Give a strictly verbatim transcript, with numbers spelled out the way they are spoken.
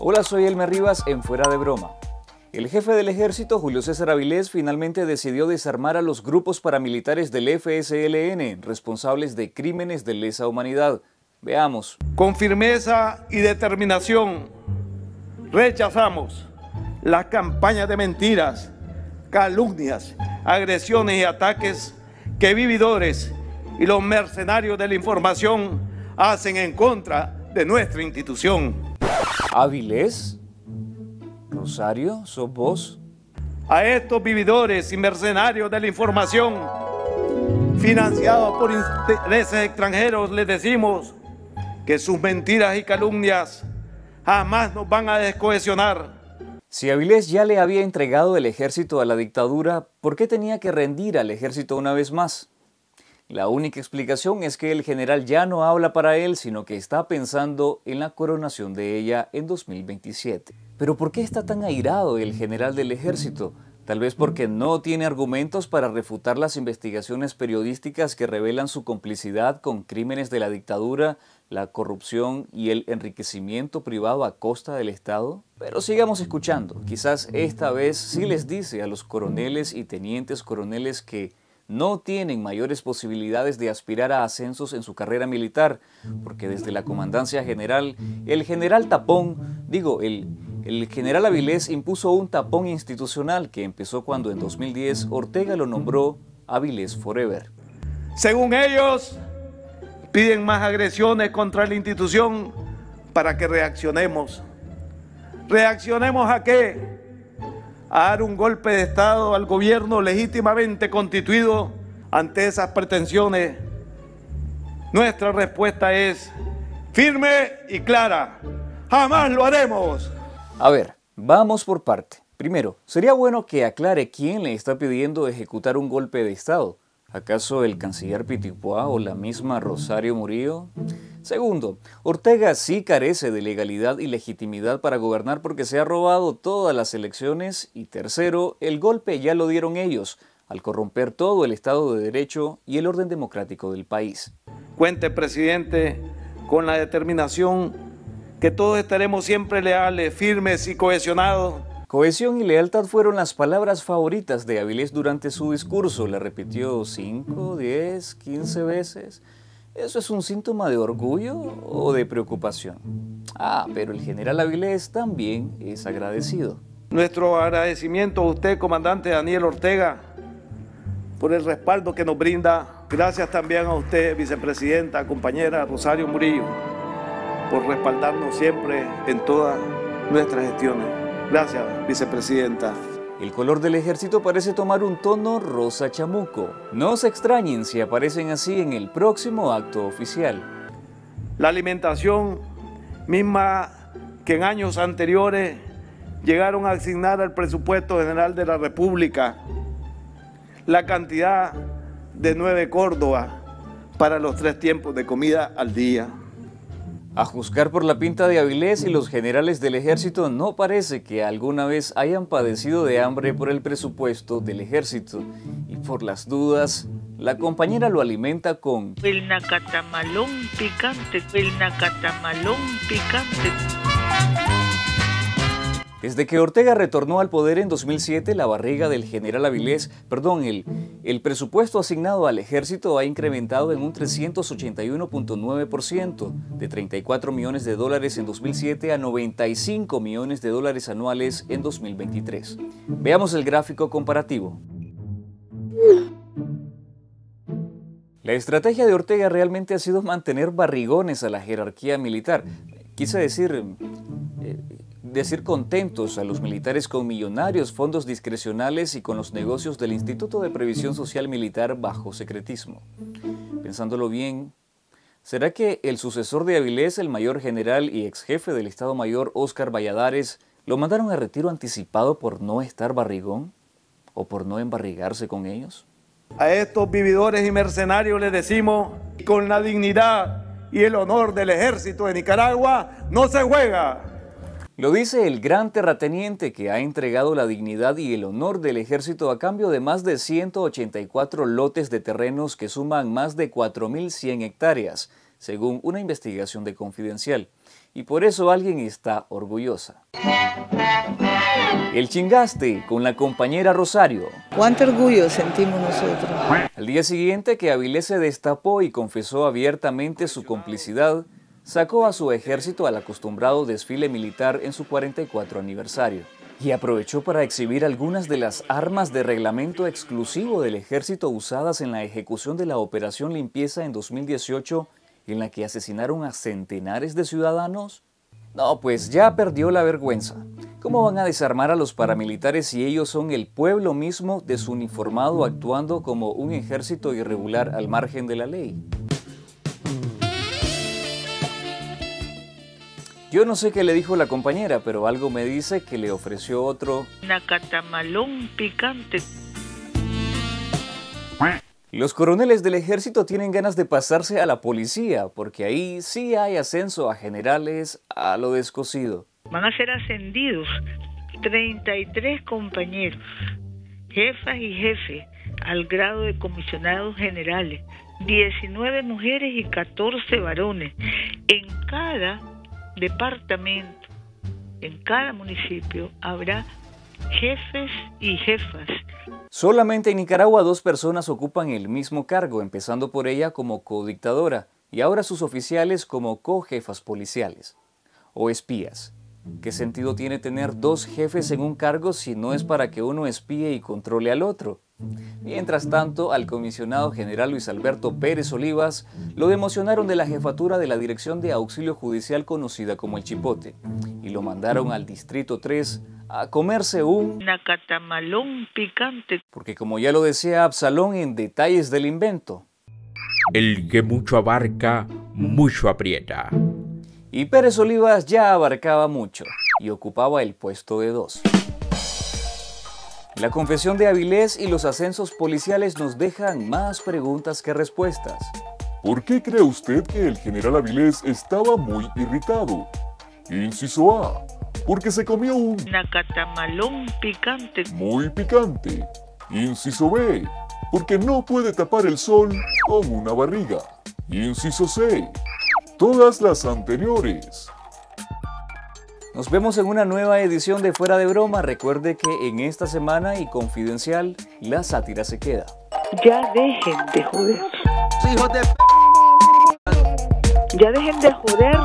Hola, soy Elmer Rivas en Fuera de Broma. El jefe del Ejército, Julio César Avilés, finalmente decidió desarmar a los grupos paramilitares del F S L N, responsables de crímenes de lesa humanidad. Veamos. Con firmeza y determinación, rechazamos las campañas de mentiras, calumnias, agresiones y ataques que vividores y los mercenarios de la información hacen en contra de nuestra institución. ¿Avilés? Rosario, ¿sos vos? A estos vividores y mercenarios de la información, financiados por intereses extranjeros, les decimos que sus mentiras y calumnias jamás nos van a descohesionar. Si Avilés ya le había entregado el ejército a la dictadura, ¿por qué tenía que rendir al ejército una vez más? La única explicación es que el general ya no habla para él, sino que está pensando en la coronación de ella en dos mil veintisiete. ¿Pero por qué está tan airado el general del ejército? Tal vez porque no tiene argumentos para refutar las investigaciones periodísticas que revelan su complicidad con crímenes de la dictadura, la corrupción y el enriquecimiento privado a costa del Estado. Pero sigamos escuchando. Quizás esta vez sí les dice a los coroneles y tenientes coroneles que no tienen mayores posibilidades de aspirar a ascensos en su carrera militar, porque desde la comandancia general, el general tapón, digo, el, el general Avilés impuso un tapón institucional que empezó cuando en dos mil diez Ortega lo nombró Avilés Forever. Según ellos, piden más agresiones contra la institución para que reaccionemos. ¿Reaccionemos a qué? A dar un golpe de Estado al gobierno legítimamente constituido. Ante esas pretensiones, nuestra respuesta es firme y clara. ¡Jamás lo haremos! A ver, vamos por parte. Primero, sería bueno que aclare quién le está pidiendo ejecutar un golpe de Estado. ¿Acaso el canciller Pitipuá o la misma Rosario Murillo? Segundo, Ortega sí carece de legalidad y legitimidad para gobernar porque se ha robado todas las elecciones. Y tercero, el golpe ya lo dieron ellos, al corromper todo el Estado de Derecho y el orden democrático del país. Cuente, presidente, con la determinación que todos estaremos siempre leales, firmes y cohesionados. Cohesión y lealtad fueron las palabras favoritas de Avilés durante su discurso. La repitió cinco, diez, quince veces. ¿Eso es un síntoma de orgullo o de preocupación? Ah, pero el general Avilés también es agradecido. Nuestro agradecimiento a usted, comandante Daniel Ortega, por el respaldo que nos brinda. Gracias también a usted, vicepresidenta, compañera Rosario Murillo, por respaldarnos siempre en todas nuestras gestiones. Gracias, vicepresidenta. El color del ejército parece tomar un tono rosa chamuco. No se extrañen si aparecen así en el próximo acto oficial. La alimentación misma que en años anteriores llegaron a asignar al presupuesto general de la República, la cantidad de nueve córdobas para los tres tiempos de comida al día. A juzgar por la pinta de Avilés y los generales del ejército, no parece que alguna vez hayan padecido de hambre por el presupuesto del ejército. Y por las dudas, la compañera lo alimenta con el nacatamalón picante, el nacatamalón picante. Desde que Ortega retornó al poder en dos mil siete, la barriga del general Avilés, perdón, el, el presupuesto asignado al ejército ha incrementado en un trescientos ochenta y uno punto nueve por ciento, de treinta y cuatro millones de dólares en dos mil siete a noventa y cinco millones de dólares anuales en dos mil veintitrés. Veamos el gráfico comparativo. La estrategia de Ortega realmente ha sido mantener barrigones a la jerarquía militar. Quise decir... Eh, decir contentos a los militares con millonarios fondos discrecionales y con los negocios del Instituto de Previsión Social Militar bajo secretismo. Pensándolo bien, ¿será que el sucesor de Avilés, el mayor general y ex jefe del Estado Mayor Óscar Valladares, lo mandaron a retiro anticipado por no estar barrigón o por no embarrigarse con ellos? A estos vividores y mercenarios les decimos, con la dignidad y el honor del Ejército de Nicaragua, no se juega. Lo dice el gran terrateniente que ha entregado la dignidad y el honor del ejército a cambio de más de ciento ochenta y cuatro lotes de terrenos que suman más de cuatro mil cien hectáreas, según una investigación de Confidencial. y por eso alguien está orgullosa. El chingaste con la compañera Rosario. Cuánto orgullo sentimos nosotros. Al día siguiente que Avilés se destapó y confesó abiertamente su complicidad, sacó a su ejército al acostumbrado desfile militar en su cuarenta y cuatro aniversario y aprovechó para exhibir algunas de las armas de reglamento exclusivo del ejército usadas en la ejecución de la Operación Limpieza en dos mil dieciocho, en la que asesinaron a centenares de ciudadanos. No, pues ya perdió la vergüenza. ¿Cómo van a desarmar a los paramilitares si ellos son el pueblo mismo desuniformado actuando como un ejército irregular al margen de la ley? Yo no sé qué le dijo la compañera, pero algo me dice que le ofreció otro nacatamalón picante. Los coroneles del ejército tienen ganas de pasarse a la policía, porque ahí sí hay ascenso a generales a lo descosido. Van a ser ascendidos treinta y tres compañeros, jefas y jefes, al grado de comisionados generales, diecinueve mujeres y catorce varones, en cada departamento, en cada municipio habrá jefes y jefas. Solamente en Nicaragua dos personas ocupan el mismo cargo, empezando por ella como codictadora y ahora sus oficiales como cojefas policiales o espías. ¿Qué sentido tiene tener dos jefes en un cargo si no es para que uno espíe y controle al otro? Mientras tanto, al comisionado general Luis Alberto Pérez Olivas lo democionaron de la jefatura de la Dirección de Auxilio Judicial conocida como El Chipote y lo mandaron al Distrito tres a comerse un nacatamalón picante, porque como ya lo decía Absalón en Detalles del Invento, el que mucho abarca, mucho aprieta. Y Pérez Olivas ya abarcaba mucho y ocupaba el puesto de dos. La confesión de Avilés y los ascensos policiales nos dejan más preguntas que respuestas. ¿Por qué cree usted que el general Avilés estaba muy irritado? Inciso A. Porque se comió un nacatamalón picante. Muy picante. Inciso B. Porque no puede tapar el sol con una barriga. Inciso C. Todas las anteriores. Nos vemos en una nueva edición de Fuera de Broma. Recuerde que en esta semana y Confidencial, la sátira se queda. Ya dejen de joder. ¡Hijos de p***! Ya dejen de joder.